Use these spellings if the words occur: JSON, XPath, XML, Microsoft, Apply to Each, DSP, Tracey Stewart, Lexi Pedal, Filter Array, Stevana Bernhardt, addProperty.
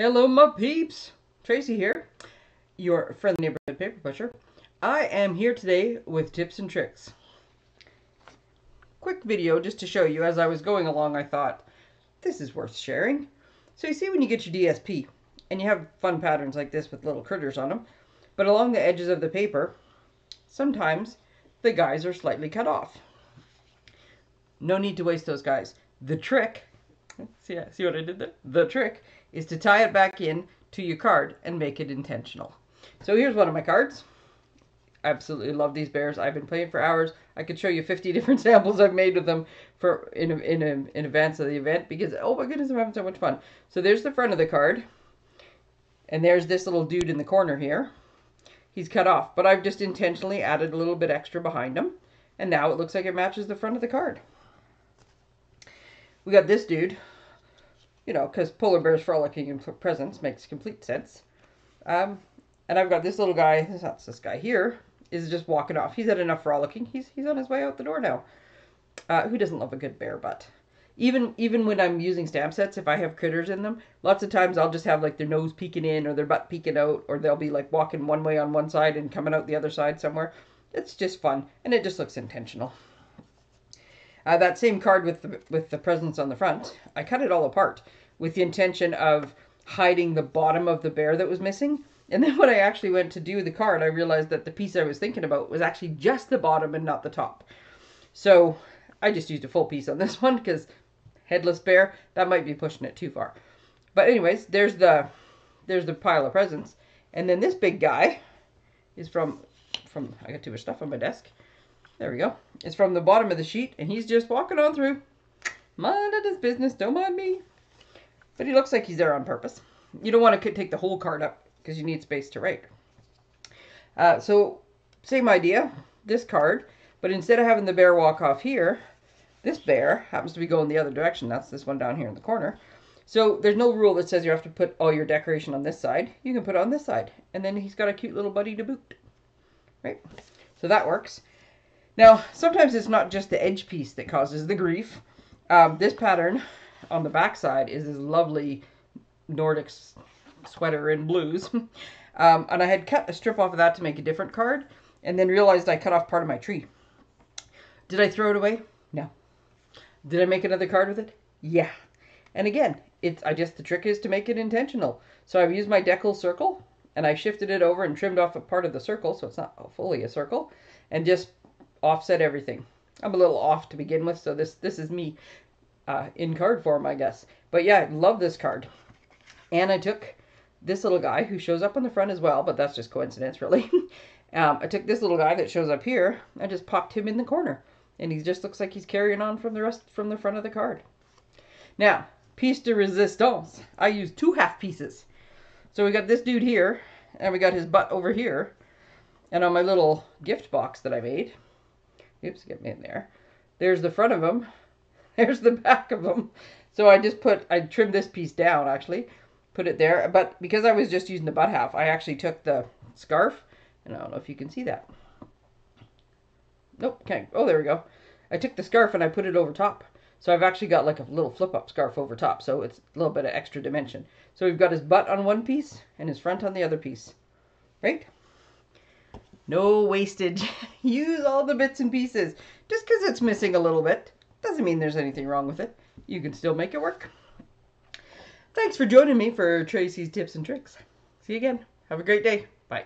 Hello, my peeps. Tracey here, your friendly neighborhood paper pusher. I am here today with tips and tricks. Quick video just to show you. As I was going along, I thought, this is worth sharing. So you see when you get your DSP, and you have fun patterns like this with little critters on them, but along the edges of the paper, sometimes the guys are slightly cut off. No need to waste those guys. The trick, see what I did there? The trick is to tie it back in to your card and make it intentional. So here's one of my cards. Absolutely love these bears. I've been playing for hours. I could show you 50 different samples I've made with them for in advance of the event because, oh my goodness, I'm having so much fun. So there's the front of the card, and there's this little dude in the corner here. He's cut off, but I've just intentionally added a little bit extra behind him, and now it looks like it matches the front of the card. We got this dude. You know, because polar bears frolicking in presence makes complete sense. And I've got this little guy, that's this guy here, is just walking off. He's had enough frolicking. He's on his way out the door now. Who doesn't love a good bear butt? Even when I'm using stamp sets, if I have critters in them, lots of times I'll just have like their nose peeking in or their butt peeking out, or they'll be like walking one way on one side and coming out the other side somewhere. It's just fun, and it just looks intentional. That same card with the presents on the front, I cut it all apart with the intention of hiding the bottom of the bear that was missing. And then when I actually went to do the card, I realized that the piece I was thinking about was actually just the bottom and not the top. So I just used a full piece on this one because headless bear, that might be pushing it too far. But anyways, there's the pile of presents. And then this big guy is from I got too much stuff on my desk. There we go. It's from the bottom of the sheet, and he's just walking on through. Minding his business, don't mind me. But he looks like he's there on purpose. You don't want to take the whole card up because you need space to write. So, same idea, this card, but instead of having the bear walk off here, this bear happens to be going the other direction. That's this one down here in the corner. So there's no rule that says you have to put all your decoration on this side. You can put it on this side, and then he's got a cute little buddy to boot. Right? So that works. Now, sometimes it's not just the edge piece that causes the grief. This pattern on the back side is this lovely Nordic sweater in blues. And I had cut a strip off of that to make a different card, and then realized I cut off part of my tree. Did I throw it away? No. Did I make another card with it? Yeah. And again, the trick is to make it intentional. So I've used my decal circle, and I shifted it over and trimmed off a part of the circle, so it's not fully a circle, and just offset everything. I'm a little off to begin with, so this is me in card form, I guess. But yeah, I love this card. And I took this little guy who shows up on the front as well, but that's just coincidence, really. I took this little guy that shows up here and just popped him in the corner, and he just looks like he's carrying on from the front of the card. Now, piece de resistance. I used two half pieces. So we got this dude here, and we got his butt over here, and on my little gift box that I made. Oops, get me in there. There's the front of them. There's the back of them. So I trimmed this piece down, actually. Put it there. But because I was just using the butt half, I actually took the scarf. And I don't know if you can see that. Nope, can't. Oh, there we go. I took the scarf and I put it over top. So I've actually got like a little flip-up scarf over top. So it's a little bit of extra dimension. So we've got his butt on one piece and his front on the other piece. Right? No wastage. Use all the bits and pieces. Just because it's missing a little bit doesn't mean there's anything wrong with it. You can still make it work. Thanks for joining me for Tracey's Tips and Tricks. See you again. Have a great day. Bye.